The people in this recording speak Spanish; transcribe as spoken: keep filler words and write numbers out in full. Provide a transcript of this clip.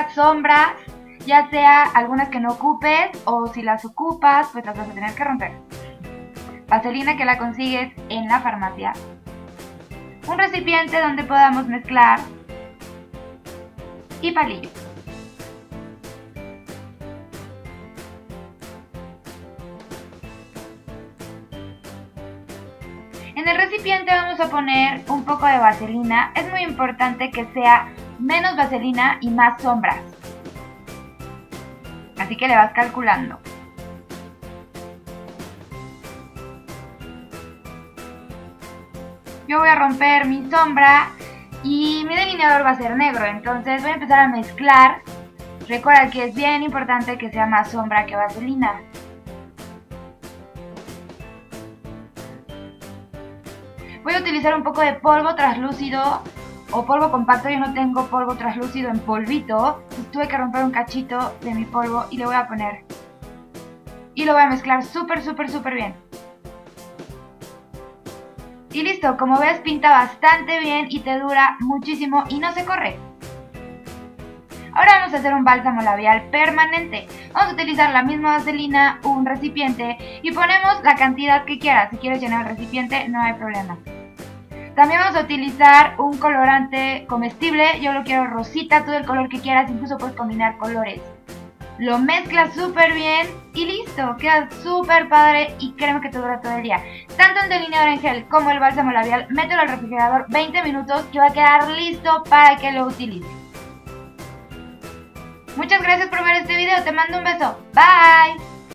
utilizar sombras, ya sea algunas que no ocupes o si las ocupas, pues las vas a tener que romper. Vaselina que la consigues en la farmacia. Un recipiente donde podamos mezclar y palillo. En el recipiente vamos a poner un poco de vaselina. Es muy importante que sea menos vaselina y más sombras. Así que le vas calculando. Yo voy a romper mi sombra y mi delineador va a ser negro, entonces voy a empezar a mezclar. Recuerda que es bien importante que sea más sombra que vaselina. Voy a utilizar un poco de polvo translúcido o polvo compacto. Yo no tengo polvo translúcido en polvito, pues tuve que romper un cachito de mi polvo y le voy a poner. Y lo voy a mezclar súper, súper, súper bien. Y listo, como ves pinta bastante bien y te dura muchísimo y no se corre. Ahora vamos a hacer un bálsamo labial permanente. Vamos a utilizar la misma vaselina, un recipiente y ponemos la cantidad que quieras. Si quieres llenar el recipiente no hay problema. También vamos a utilizar un colorante comestible. Yo lo quiero rosita, tú del color que quieras, incluso puedes combinar colores. Lo mezclas súper bien y listo, queda súper padre y créeme que te dura todo el día. Tanto el delineador en gel como el bálsamo labial, mételo al refrigerador veinte minutos que va a quedar listo para que lo utilices. Muchas gracias por ver este video, te mando un beso, bye.